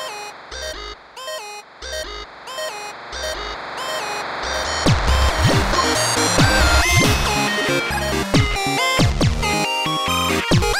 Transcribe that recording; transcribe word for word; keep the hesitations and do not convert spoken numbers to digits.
You